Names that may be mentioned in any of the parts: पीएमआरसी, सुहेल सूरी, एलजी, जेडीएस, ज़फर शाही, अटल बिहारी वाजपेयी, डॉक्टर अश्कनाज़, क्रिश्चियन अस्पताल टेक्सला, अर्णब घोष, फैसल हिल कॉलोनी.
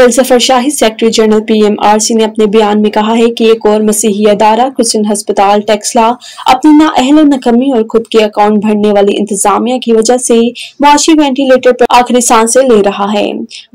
Suhail ज़फर शाही secretary general पीएमआरसी ने अपने बयान में कहा है कि एक और मसीही अदारा क्रिश्चियन अस्पताल टेक्सला अपनी नाअहल नकमी और खुद के अकाउंट भरने वाली इंतजामिया की वजह से मुआशी वेंटिलेटर पर आखिरी सांसें ले रहा है।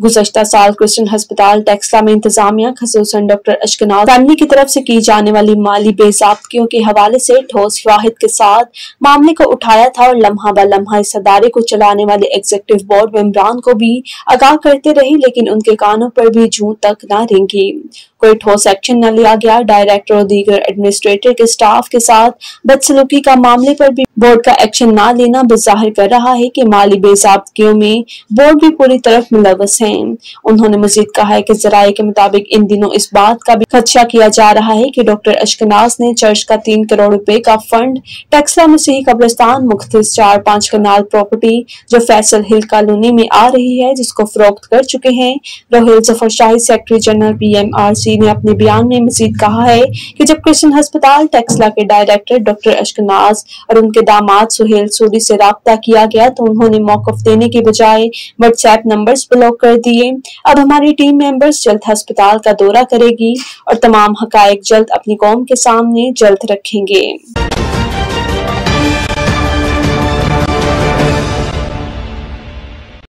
गुज़श्ता साल क्रिश्चियन अस्पताल टेक्सला में इंतजामिया खसूसन डॉक्टर अश्कनाज़ फैमिली की तरफ से की जाने वाली माली बेजाबतियों के हवाले से ठोस शवाहिद के साथ मामले को उठाया था और लम्हा ब लम्हा इस अदारे को चलाने वाले एग्जीक्यूटिव बोर्ड मेंबरान को भी आगाह करते रहे, लेकिन उनके कानों पर भी जूं तक ना रेंगी। कोई ठोस एक्शन न लिया गया। डायरेक्टर और दीगर एडमिनिस्ट्रेटर के स्टाफ के साथ बदसलूकी का मामले पर भी बोर्ड का एक्शन ना लेना बज़ाहिर कर रहा है कि माली बेजाबगियों में बोर्ड भी पूरी तरफ मुलवस है। उन्होंने मजीद कहा है कि जराये के मुताबिक इन दिनों इस बात का भी खदशा किया जा रहा है कि डॉक्टर अश्कनाज़ ने चर्च का 3 करोड़ रुपए का फंड टेक्सला मसीही कब्रिस्तान मुख्तस 4-5 कनाल प्रॉपर्टी जो फैसल हिल कॉलोनी में आ रही है जिसको फरोख्त कर चुके हैं। Rohail ज़फर शाही secretary general पीएमआरसी ने अपने बयान में मजीद कहा है कि जब क्रिश्चियन अस्पताल टेक्सला के डायरेक्टर डॉक्टर अश्कनाज़ और उनके दामाद सुहेल सूरी से राब्ता किया गया तो उन्होंने मौकफ देने के बजाय व्हाट्सएप नंबर्स ब्लॉक कर दिए। अब हमारी टीम मेंबर्स जल्द अस्पताल का दौरा करेगी और तमाम हकायक जल्द अपनी कौम के सामने जल्द रखेंगे।